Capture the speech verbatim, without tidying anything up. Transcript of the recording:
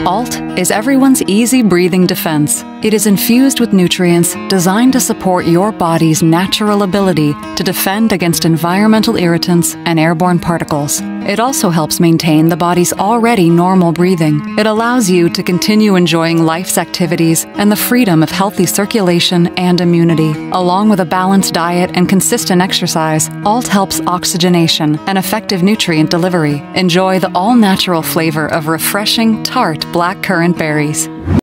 A L T is everyone's easy breathing defense. It is infused with nutrients designed to support your body's natural ability to defend against environmental irritants and airborne particles. It also helps maintain the body's already normal breathing. It allows you to continue enjoying life's activities and the freedom of healthy circulation and immunity. Along with a balanced diet and consistent exercise, A L T helps oxygenation and effective nutrient delivery. Enjoy the all-natural flavor of refreshing, tart blackcurrant berries.